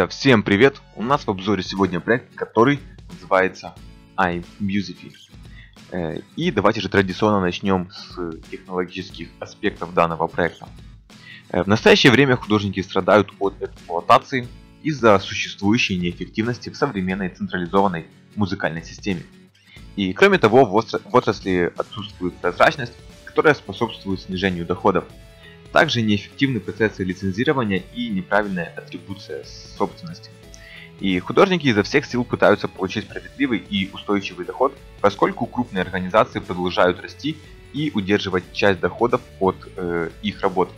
Друзья, всем привет! У нас в обзоре сегодня проект, который называется iMusify. И давайте же традиционно начнем с технологических аспектов данного проекта. В настоящее время художники страдают от эксплуатации из-за существующей неэффективности в современной централизованной музыкальной системе. И кроме того, в отрасли отсутствует прозрачность, которая способствует снижению доходов. Также неэффективны процессы лицензирования и неправильная атрибуция собственности. И художники изо всех сил пытаются получить справедливый и устойчивый доход, поскольку крупные организации продолжают расти и удерживать часть доходов от их работ.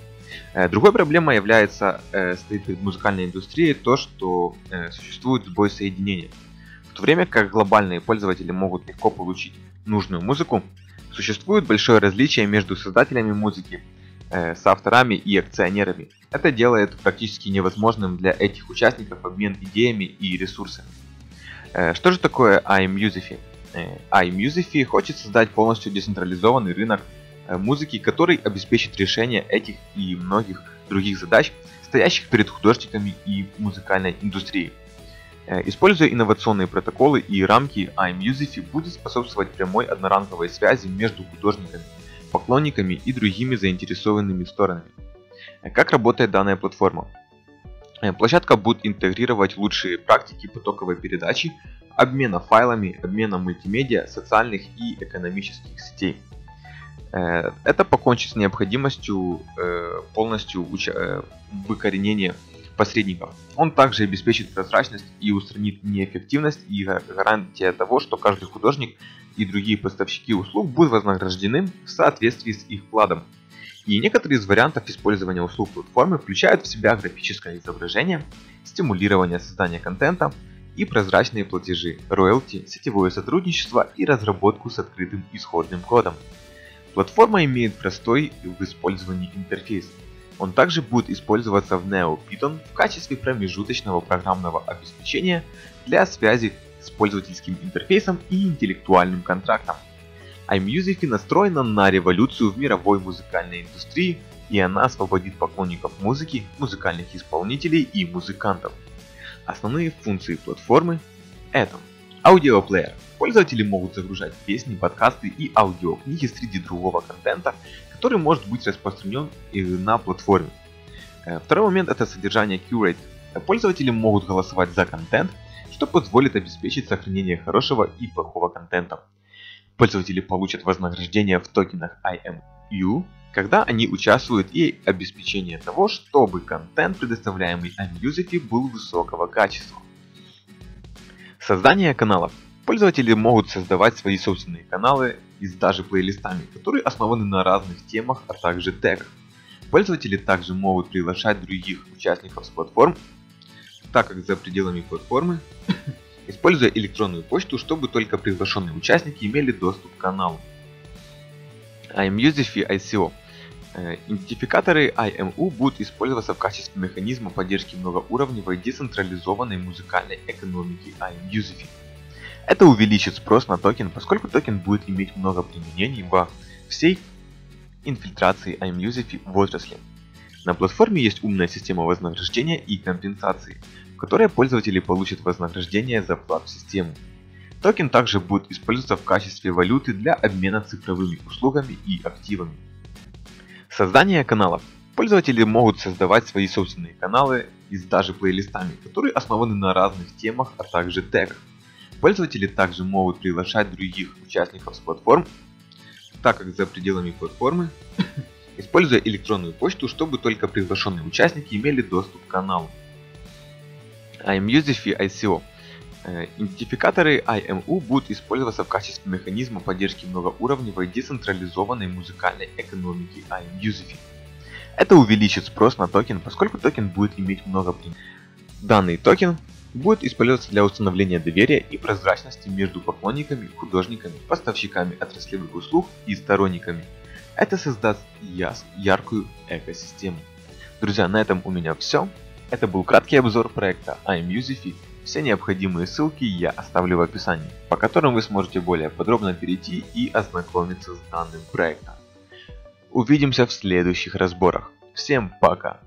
Другой проблемой стоит перед музыкальной индустрией то, что существует сбой соединения. В то время как глобальные пользователи могут легко получить нужную музыку, существует большое различие между создателями музыки, соавторами и акционерами. Это делает практически невозможным для этих участников обмен идеями и ресурсами. Что же такое iMusify? iMusify хочет создать полностью децентрализованный рынок музыки, который обеспечит решение этих и многих других задач, стоящих перед художниками и музыкальной индустрией. Используя инновационные протоколы и рамки, iMusify будет способствовать прямой одноранговой связи между художниками, поклонниками и другими заинтересованными сторонами. Как работает данная платформа? Площадка будет интегрировать лучшие практики потоковой передачи, обмена файлами, обмена мультимедиа, социальных и экономических сетей. Это покончит с необходимостью полностью выкоренения посредников. Он также обеспечит прозрачность и устранит неэффективность, и гарантия того, что каждый художник и другие поставщики услуг будут вознаграждены в соответствии с их вкладом. И некоторые из вариантов использования услуг платформы включают в себя графическое изображение, стимулирование создания контента и прозрачные платежи, роялти, сетевое сотрудничество и разработку с открытым исходным кодом. Платформа имеет простой в использовании интерфейс. Он также будет использоваться в NeoPython в качестве промежуточного программного обеспечения для связи с пользовательским интерфейсом и интеллектуальным контрактом. iMusify настроена на революцию в мировой музыкальной индустрии, и она освободит поклонников музыки, музыкальных исполнителей и музыкантов. Основные функции платформы – это аудиоплеер. Пользователи могут загружать песни, подкасты и аудиокниги среди другого контента, который может быть распространен на платформе. Второй момент – это содержание Curate. Пользователи могут голосовать за контент, что позволит обеспечить сохранение хорошего и плохого контента. Пользователи получат вознаграждение в токенах IMU, когда они участвуют, и обеспечение того, чтобы контент, предоставляемый iMusify, был высокого качества. Создание каналов. Пользователи могут создавать свои собственные каналы и даже плейлистами, которые основаны на разных темах, а также тегах. Пользователи также могут приглашать других участников с платформ, так как за пределами платформы, используя электронную почту, чтобы только приглашенные участники имели доступ к каналу. iMusify ICO. Идентификаторы IMU будут использоваться в качестве механизма поддержки многоуровневой децентрализованной музыкальной экономики iMusify. Это увеличит спрос на токен, поскольку токен будет иметь много применений во всей инфильтрации iMusify в отрасли. На платформе есть умная система вознаграждения и компенсации, в которой пользователи получат вознаграждение за вклад в систему. Токен также будет использоваться в качестве валюты для обмена цифровыми услугами и активами. Создание каналов. Пользователи могут создавать свои собственные каналы и даже плейлистами, которые основаны на разных темах, а также тегах. Пользователи также могут приглашать других участников с платформ, так как за пределами платформы, используя электронную почту, чтобы только приглашенные участники имели доступ к каналу. iMusify ICO. Идентификаторы IMU будут использоваться в качестве механизма поддержки многоуровневой децентрализованной музыкальной экономики iMusify. Это увеличит спрос на токен, поскольку токен будет иметь много применений. Данный токен будет использоваться для установления доверия и прозрачности между поклонниками, художниками, поставщиками отраслевых услуг и сторонниками. Это создаст яркую экосистему. Друзья, на этом у меня все. Это был краткий обзор проекта iMusify. Все необходимые ссылки я оставлю в описании, по которым вы сможете более подробно перейти и ознакомиться с данным проектом. Увидимся в следующих разборах. Всем пока!